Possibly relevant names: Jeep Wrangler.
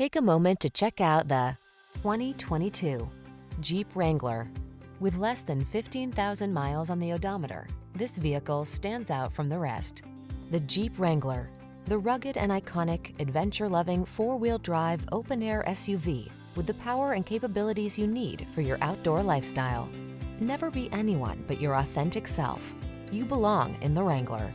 Take a moment to check out the 2022 Jeep Wrangler. With less than 15,000 miles on the odometer, this vehicle stands out from the rest. The Jeep Wrangler, the rugged and iconic, adventure-loving four-wheel drive open-air SUV with the power and capabilities you need for your outdoor lifestyle. Never be anyone but your authentic self. You belong in the Wrangler.